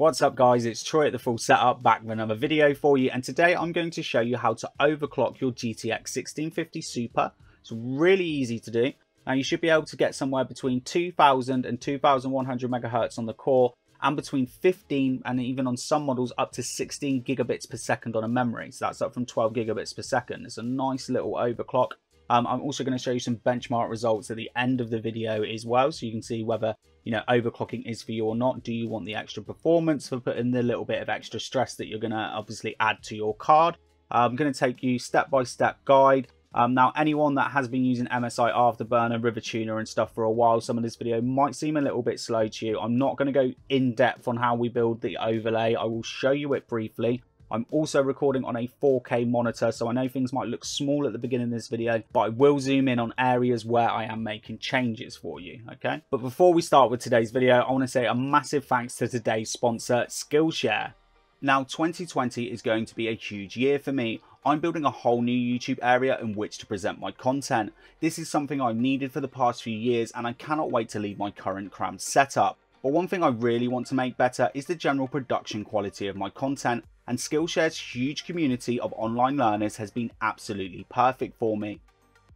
What's up guys, it's Troy at The Full Setup, back with another video for you, and today I'm going to show you how to overclock your GTX 1650 Super. It's really easy to do. Now you should be able to get somewhere between 2000 and 2100 megahertz on the core, and between 15 and even on some models up to 16 gigabits per second on a memory. So that's up from 12 gigabits per second. It's a nice little overclock. I'm also going to show you some benchmark results at the end of the video as well, so you can see whether overclocking is for you or not. Do you want the extra performance for putting the little bit of extra stress that you're going to obviously add to your card? I'm going to take you step-by-step guide. Now, anyone that has been using MSI Afterburner, RivaTuner and stuff for a while, some of this video might seem a little bit slow to you. I'm not going to go in depth on how we build the overlay. I will show you it briefly. I'm also recording on a 4K monitor, so I know things might look small at the beginning of this video, but I will zoom in on areas where I am making changes for you, okay? But before we start with today's video, I want to say a massive thanks to today's sponsor, Skillshare. Now, 2020 is going to be a huge year for me. I'm building a whole new YouTube area in which to present my content. This is something I've needed for the past few years, and I cannot wait to leave my current cramped setup. But one thing I really want to make better is the general production quality of my content, and Skillshare's huge community of online learners has been absolutely perfect for me.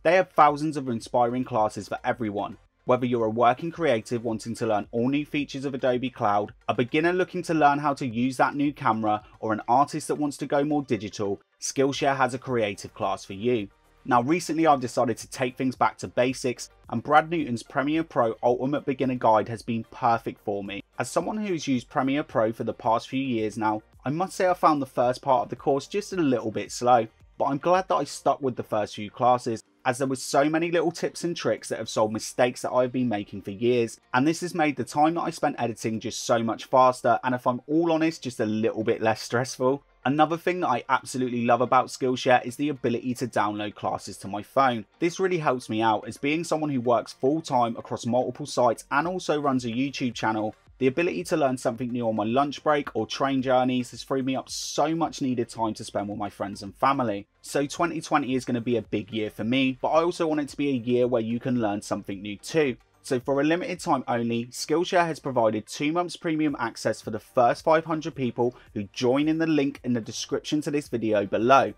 They have thousands of inspiring classes for everyone. Whether you're a working creative wanting to learn all new features of Adobe Cloud, a beginner looking to learn how to use that new camera, or an artist that wants to go more digital, Skillshare has a creative class for you. Now recently I've decided to take things back to basics, and Brad Newton's Premiere Pro Ultimate Beginner Guide has been perfect for me. As someone who's used Premiere Pro for the past few years now, I must say I found the first part of the course just a little bit slow, but I'm glad that I stuck with the first few classes, as there were so many little tips and tricks that have solved mistakes that I've been making for years, and this has made the time that I spent editing just so much faster, and if I'm all honest, just a little bit less stressful. Another thing that I absolutely love about Skillshare is the ability to download classes to my phone. This really helps me out, as being someone who works full time across multiple sites and also runs a YouTube channel, the ability to learn something new on my lunch break or train journeys has freed me up so much needed time to spend with my friends and family. So 2020 is going to be a big year for me, but I also want it to be a year where you can learn something new too. So for a limited time only, Skillshare has provided 2 months premium access for the first 500 people who join in the link in the description to this video below.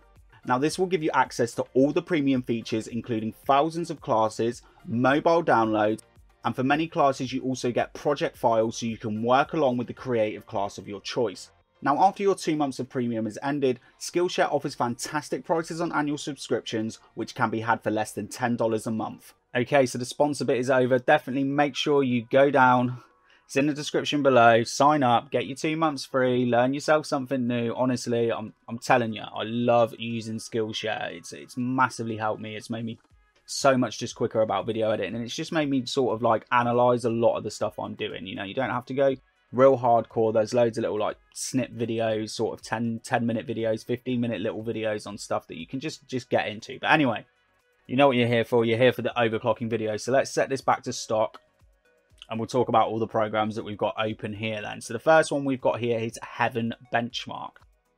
Now this will give you access to all the premium features, including thousands of classes, mobile downloads, and for many classes you also get project files so you can work along with the creative class of your choice. Now after your 2 months of premium has ended, Skillshare offers fantastic prices on annual subscriptions, which can be had for less than $10 a month. Okay, so the sponsor bit is over. Definitely make sure you go down. It's in the description below. Sign up, get your 2 months free, learn yourself something new. Honestly, I'm telling you, I love using Skillshare. It's massively helped me. It's made me so much just quicker about video editing, and it's just made me sort of like analyze a lot of the stuff I'm doing. You don't have to go real hardcore. There's loads of little like snip videos, sort of 10 minute videos, 15 minute little videos on stuff that you can just get into. But anyway, you know what you're here for. You're here for the overclocking video. So let's set this back to stock, and we'll talk about all the programs that we've got open here then. So the first one we've got here is Heaven Benchmark.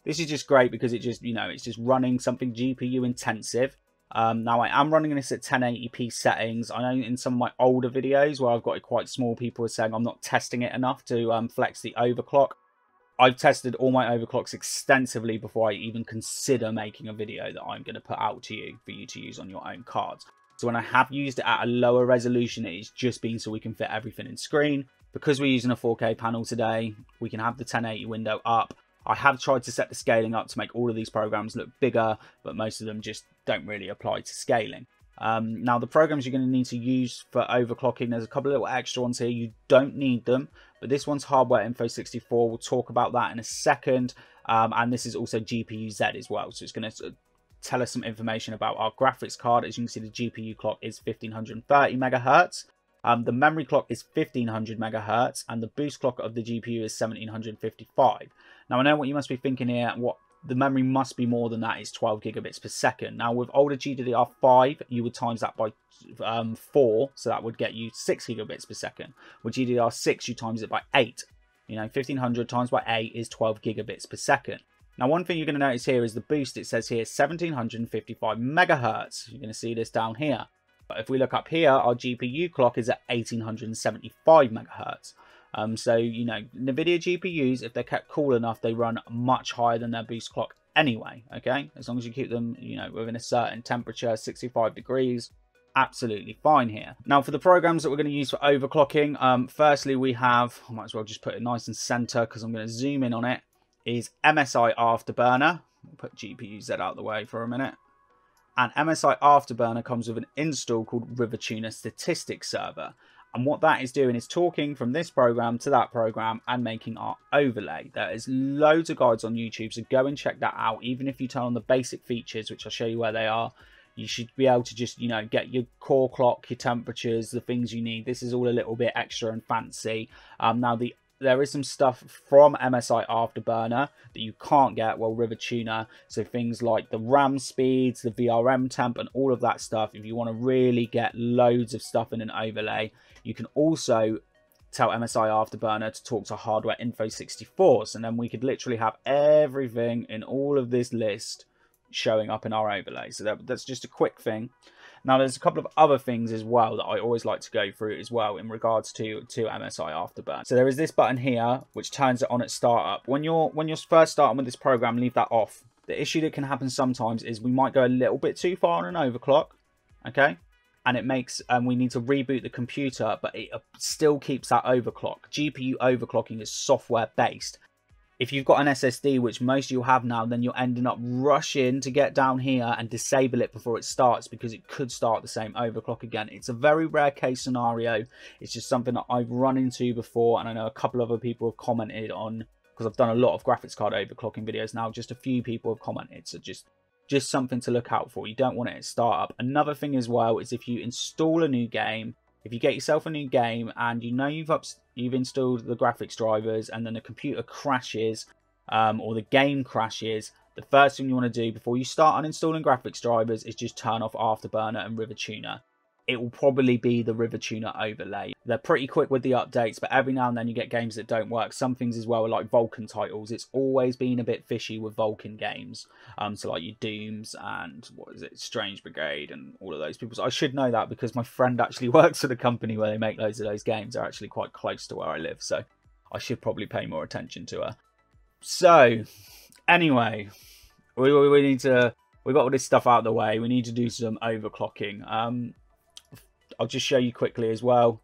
This is just great because it just, it's just running something GPU intensive. Now I am running this at 1080p settings. I know in some of my older videos where I've got it quite small, people are saying I'm not testing it enough to flex the overclock. I've tested all my overclocks extensively before I even consider making a video that I'm going to put out to you for you to use on your own cards. So when I have used it at a lower resolution, it is just been so we can fit everything in screen. Because we're using a 4K panel today, we can have the 1080 window up. I have tried to set the scaling up to make all of these programs look bigger, but most of them just don't really apply to scaling. Now the programs you're going to need to use for overclocking, there's a couple of little extra ones here. You don't need them, but this one's Hardware Info 64. We'll talk about that in a second. And this is also GPU-Z as well. So it's going to tell us some information about our graphics card. As you can see, the GPU clock is 1530 megahertz. The memory clock is 1500 megahertz, and the boost clock of the GPU is 1755. Now I know what you must be thinking here, what the memory must be more than that is 12 gigabits per second. Now with older GDDR5, you would times that by 4, so that would get you 6 gigabits per second. With GDDR6, you times it by 8. 1500 times by 8 is 12 gigabits per second. Now one thing you're going to notice here is the boost. It says here 1755 megahertz. You're going to see this down here. But if we look up here, our GPU clock is at 1875 megahertz. So, you know, Nvidia GPUs, if they're kept cool enough, they run much higher than their boost clock anyway, okay? As long as you keep them, you know, within a certain temperature, 65 degrees, absolutely fine here. Now, for the programs that we're going to use for overclocking, firstly, we have, I might as well just put it nice and center because I'm going to zoom in on it, is MSI Afterburner. We'll put GPU-Z out of the way for a minute. And MSI Afterburner comes with an install called RivaTuner Statistics Server. And what that is doing is talking from this program to that program and making our overlay. There is loads of guides on YouTube, so go and check that out. Even if you turn on the basic features, which I'll show you where they are, you should be able to just, you know, get your core clock, your temperatures, the things you need. This is all a little bit extra and fancy. Now, there is some stuff from MSI Afterburner that you can't get, well, RivaTuner. So things like the RAM speeds, the VRM temp, and all of that stuff. If you want to really get loads of stuff in an overlay, you can also tell MSI Afterburner to talk to Hardware Info 64. And then we could literally have everything in all of this list showing up in our overlay. So that's just a quick thing. Now, there's a couple of other things as well that I always like to go through as well in regards to MSI Afterburner. So there is this button here, which turns it on at startup. When you're first starting with this program, leave that off. The issue that can happen sometimes is we might go a little bit too far on an overclock, okay? And it makes, we need to reboot the computer, but it still keeps that overclock. GPU overclocking is software-based. If you've got an SSD, which most of you have now, then you're ending up rushing to get down here and disable it before it starts because it could start the same overclock again. It's a very rare case scenario. It's just something that I've run into before, and I know a couple other people have commented on, because I've done a lot of graphics card overclocking videos now, just a few people have commented, so just something to look out for. You don't want it at startup. Another thing as well is if you install a new game, if you get yourself a new game and you know you've installed the graphics drivers and then the computer crashes or the game crashes, the first thing you want to do before you start uninstalling graphics drivers is just turn off Afterburner and RivaTuner. It will probably be the RivaTuner overlay. They're pretty quick with the updates, but every now and then you get games that don't work. Some things as well are like Vulcan titles. It's always been a bit fishy with Vulcan games. So like your Dooms and what is it, Strange Brigade and all of those people. So I should know that because my friend actually works for the company where they make loads of those games. They're actually quite close to where I live, so I should probably pay more attention to her. So anyway, we need to, we've got all this stuff out of the way. We need to do some overclocking. I'll just show you quickly as well.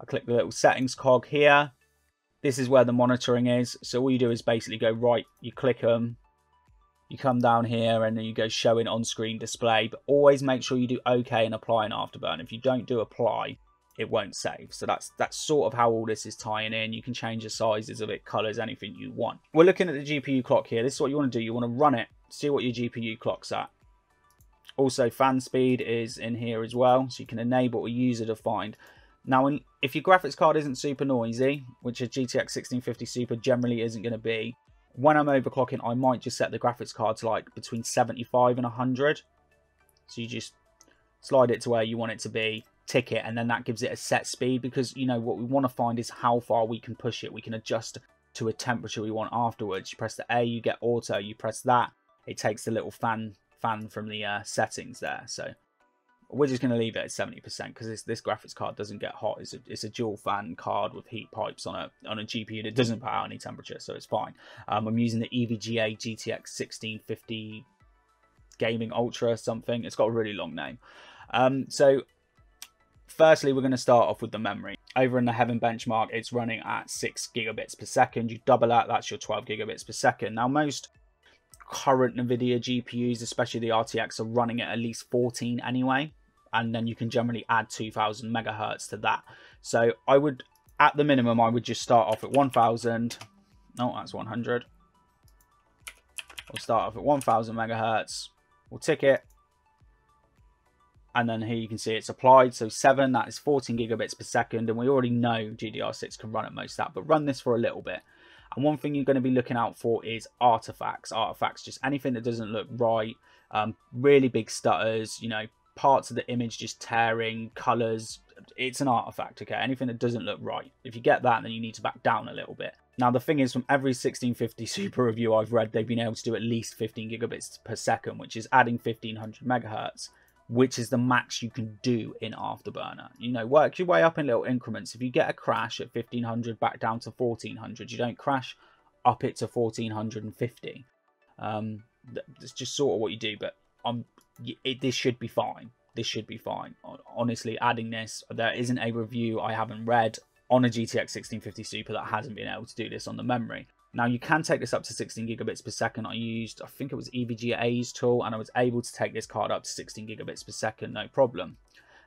I click the little settings cog here. This is where the monitoring is. So all you do is basically go right, you click them, you come down here, and then you go showing on-screen display. But always make sure you do OK and apply an Afterburner. If you don't do apply, it won't save. So that's sort of how all this is tying in. You can change the sizes of it, colours, anything you want. We're looking at the GPU clock here. This is what you want to do. You want to run it, see what your GPU clock's at. Also, fan speed is in here as well, so you can enable or user-defined. Now, if your graphics card isn't super noisy, which a GTX 1650 Super generally isn't going to be, when I'm overclocking, I might just set the graphics card to like between 75 and 100. So you just slide it to where you want it to be, tick it, and then that gives it a set speed because, you know, what we want to find is how far we can push it. We can adjust to a temperature we want afterwards. You press the A, you get auto. You press that, it takes the little fan from the settings there. So we're just going to leave it at 70% because this graphics card doesn't get hot. It's a dual fan card with heat pipes on a GPU that doesn't put out any temperature, so it's fine. I'm using the EVGA GTX 1650 Gaming Ultra something. It's got a really long name. So firstly, we're going to start off with the memory. Over in the Heaven Benchmark, it's running at 6 gigabits per second. You double that, that's your 12 gigabits per second. Now, most current Nvidia GPUs, especially the RTX, are running at least 14 anyway, and then you can generally add 2000 megahertz to that. So I would, at the minimum, I would just start off at 1000. No, that's 100. We'll start off at 1000 megahertz. We'll tick it, and then here you can see it's applied. So 7, that is 14 gigabits per second, and we already know GDDR6 can run at most of that. But run this for a little bit. And one thing you're going to be looking out for is artifacts. Artifacts, just anything that doesn't look right, really big stutters, you know, parts of the image just tearing, colours. It's an artifact, okay? Anything that doesn't look right. If you get that, then you need to back down a little bit. Now, the thing is, from every 1650 Super review I've read, they've been able to do at least 15 gigabits per second, which is adding 1500 megahertz. which is the max you can do in Afterburner. You know, work your way up in little increments. If you get a crash at 1500 back down to 1400, you don't crash up it to 1450. That's just sort of what you do, but this should be fine. This should be fine. Honestly, adding this, there isn't a review I haven't read on a GTX 1650 Super that hasn't been able to do this on the memory. Now, you can take this up to 16 gigabits per second. I used, I think it was EVGA's tool, and I was able to take this card up to 16 gigabits per second, no problem.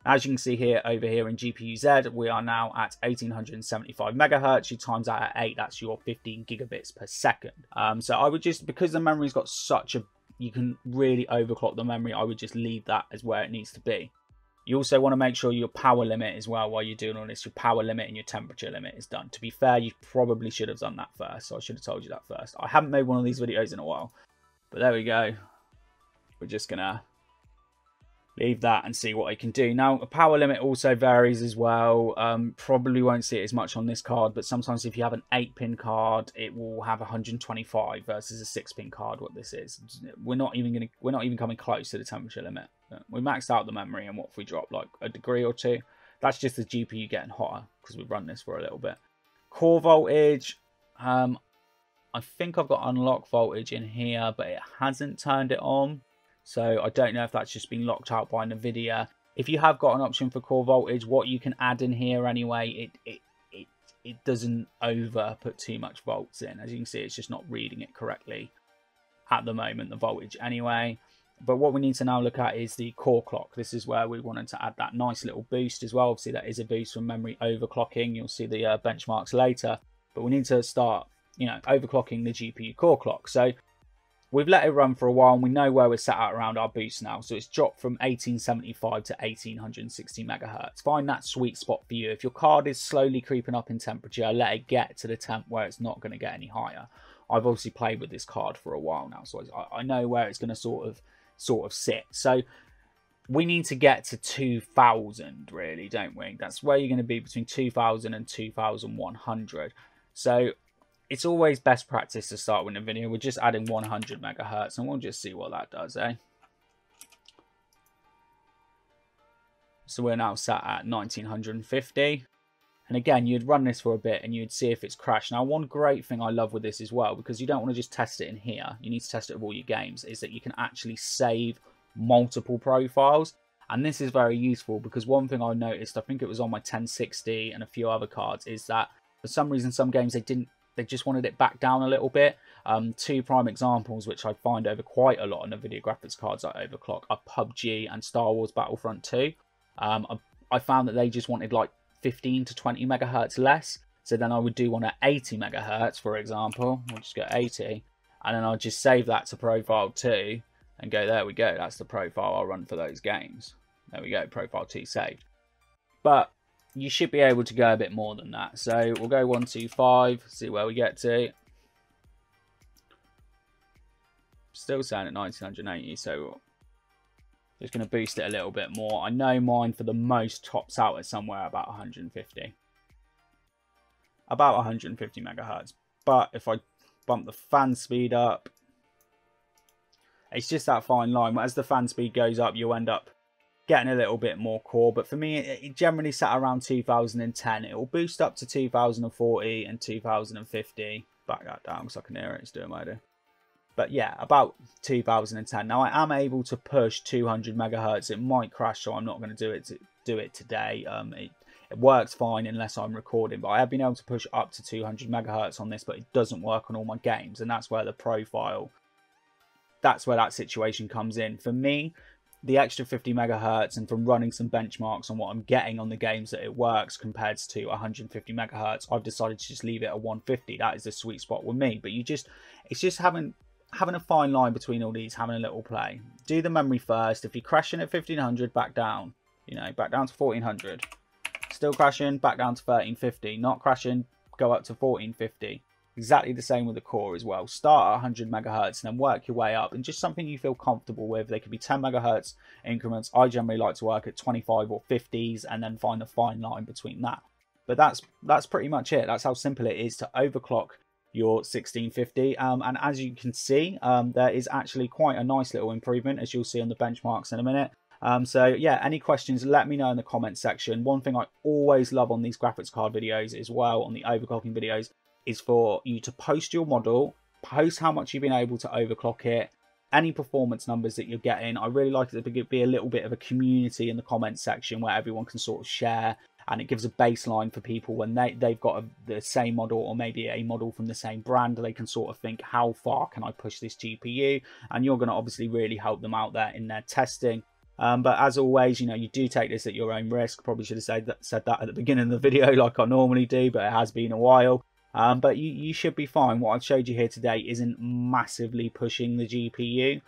As you can see here, over here in GPU-Z, we are now at 1875 megahertz. You times that at 8, that's your 15 gigabits per second. So I would just, because the memory's got such a, you can really overclock the memory, I would just leave that as where it needs to be. You also want to make sure your power limit as well while you're doing all this. Your power limit and your temperature limit is done. To be fair, you probably should have done that first. So I should have told you that first. I haven't made one of these videos in a while. But there we go. We're just going to leave that and see what it can do. Now, the power limit also varies as well. Probably won't see it as much on this card. But sometimes if you have an 8-pin card, it will have 125 versus a 6-pin card, what this is. We're not even coming close to the temperature limit. We maxed out the memory, and what if we drop like a degree or two? That's just the GPU getting hotter because we've run this for a little bit. Core voltage, I think I've got unlock voltage in here, but it hasn't turned it on. So I don't know if that's just been locked out by Nvidia. If you have got an option for core voltage, what you can add in here anyway, it doesn't over put too much volts in. As you can see, it's just not reading it correctly at the moment, the voltage anyway. But what we need to now look at is the core clock. This is where we wanted to add that nice little boost as well. Obviously, that is a boost from memory overclocking. You'll see the benchmarks later. But we need to start, you know, overclocking the GPU core clock. So we've let it run for a while, and we know where we're set out around our boost now. So it's dropped from 1875 to 1860 megahertz. Find that sweet spot for you. If your card is slowly creeping up in temperature, let it get to the temp where it's not going to get any higher. I've obviously played with this card for a while now, so I know where it's going to sort of sit. So we need to get to 2000, really, don't we? That's where you're going to be, between 2000 and 2100. So it's always best practice to start with Nvidia. We're just adding 100 megahertz, and we'll just see what that does, eh? So we're now sat at 1950. And again, you'd run this for a bit and you'd see if it's crashed. Now, one great thing I love with this as well, because you don't want to just test it in here, you need to test it with all your games, is that you can actually save multiple profiles. And this is very useful because one thing I noticed, I think it was on my 1060 and a few other cards, is that for some reason, some games, they just wanted it back down a little bit. Two prime examples, which I find over quite a lot on the video graphics cards I overclock, are PUBG and Star Wars Battlefront 2. I found that they just wanted like 15 to 20 megahertz less. So then I would do one at 80 megahertz, for example. We'll just go 80, and then I'll just save that to profile 2 and go, there we go, that's the profile I'll run for those games. There we go, profile 2 saved. But you should be able to go a bit more than that. So we'll go 125, see where we get to. Still saying at 1980, so just going to boost it a little bit more. I know mine for the most tops out at somewhere about 150. About 150 megahertz. But if I bump the fan speed up, it's just that fine line. As the fan speed goes up, you end up getting a little bit more core. But for me, it generally sat around 2010. It will boost up to 2040 and 2050. Back that down because I can hear it. It's doing my idea. But yeah, about 2010. Now, I am able to push 200 megahertz. It might crash, so I'm not going to do it today. It works fine unless I'm recording. But I have been able to push up to 200 megahertz on this, but it doesn't work on all my games. And that's where the profile, that's where that situation comes in. For me, the extra 50 megahertz, and from running some benchmarks on what I'm getting on the games that it works compared to 150 megahertz, I've decided to just leave it at 150. That is the sweet spot with me. But you just, it's just having a fine line between all these, having a little play. Do the memory first. If you're crashing at 1500, back down, you know, back down to 1400. Still crashing, back down to 1350. Not crashing, go up to 1450. Exactly the same with the core as well. Start at 100 megahertz and then work your way up, and just something you feel comfortable with. They could be 10 megahertz increments. I generally like to work at 25 or 50s and then find the fine line between that. But that's pretty much it. That's how simple it is to overclock your 1650, and as you can see, there is actually quite a nice little improvement, as you'll see on the benchmarks in a minute. So yeah, any questions, let me know in the comments section. One thing I always love on these graphics card videos as well, on the overclocking videos, is for you to post your model, post how much you've been able to overclock it, any performance numbers that you're getting. I really like it to be a little bit of a community in the comments section where everyone can sort of share, and it gives a baseline for people when they've got the same model, or maybe a model from the same brand. They can sort of think, how far can I push this GPU? And you're going to obviously really help them out there in their testing. But as always, you know, you do take this at your own risk. Probably should have said that at the beginning of the video like I normally do, but it has been a while. But you should be fine. What I've showed you here today isn't massively pushing the GPU.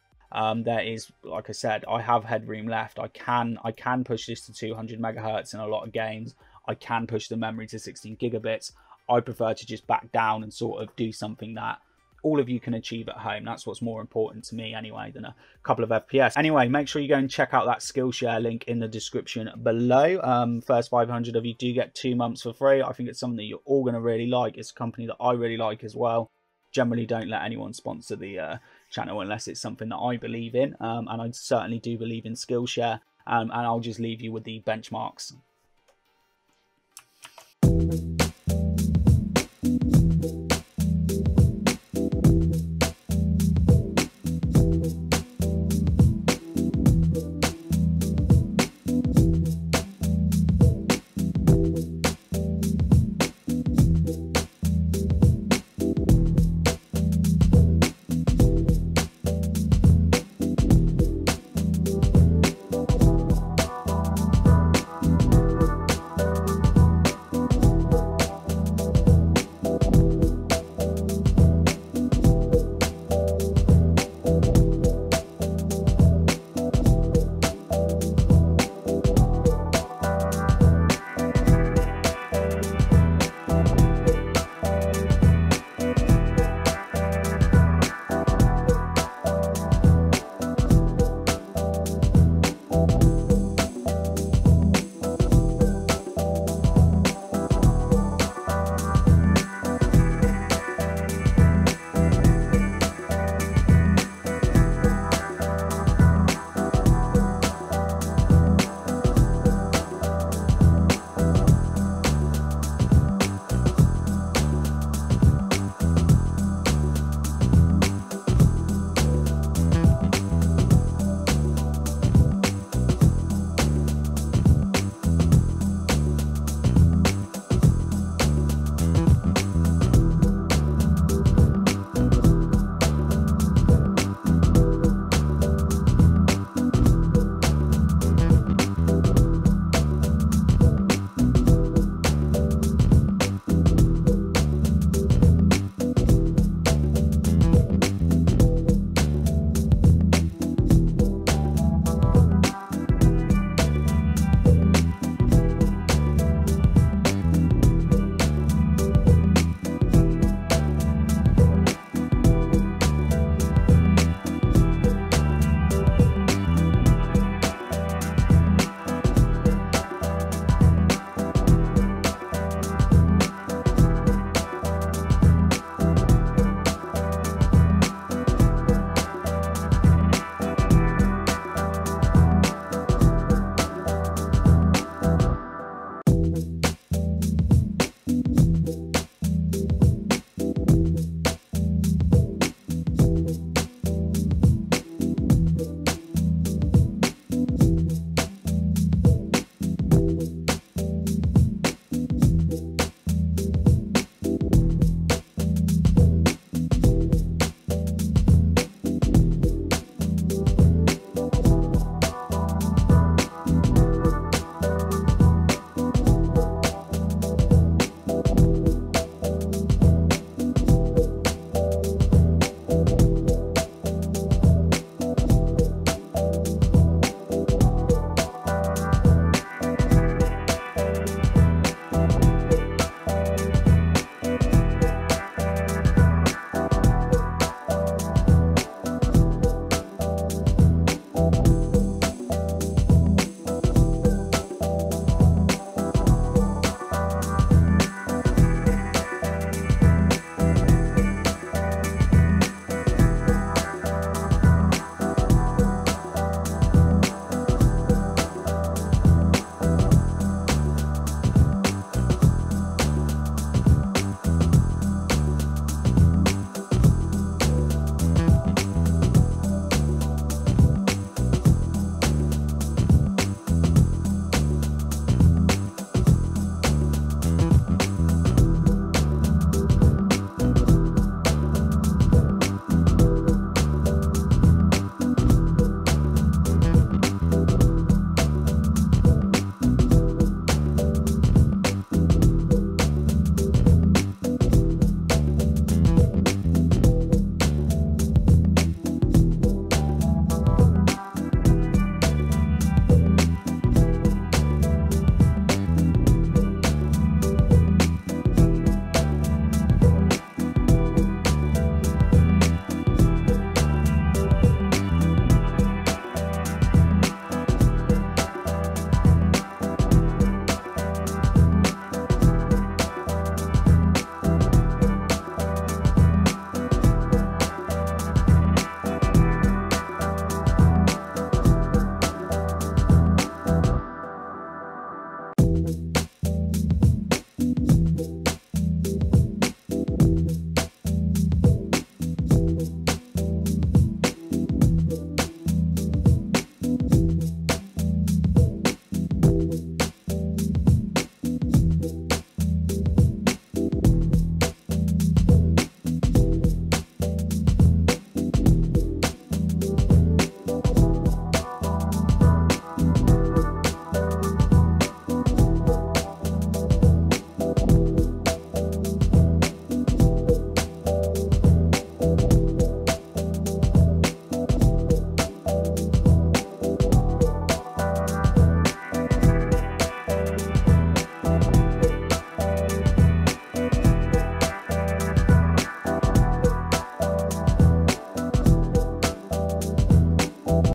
There is, like I said, I have headroom left. I can push this to 200 megahertz in a lot of games. I can push the memory to 16 gigabits. I prefer to just back down and sort of do something that all of you can achieve at home. That's what's more important to me anyway than a couple of FPS. Anyway, make sure you go and check out that Skillshare link in the description below. First 500 of you do get 2 months for free. I think it's something that you're all going to really like. It's a company that I really like as well. Generally don't let anyone sponsor the channel unless it's something that I believe in. And I certainly do believe in Skillshare. And I'll just leave you with the benchmarks.